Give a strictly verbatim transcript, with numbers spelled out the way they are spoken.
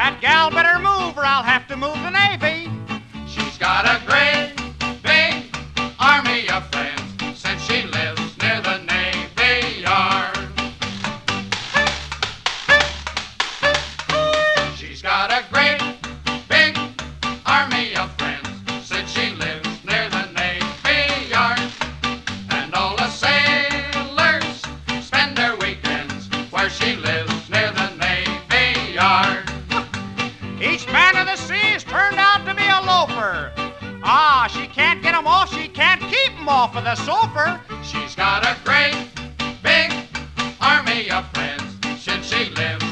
That gal better move or I'll have to move the Navy. She's got a great big army of friends since she lives near the Navy Yard. She's got a great big army of friends since she lives near the Navy Yard. And all the sailors spend their weekends where she lives near the Navy Yard. Each man of the sea has turned out to be a loafer. Ah, she can't get them off, she can't keep them off of the sofa. She's got a great, big army of friends since she lives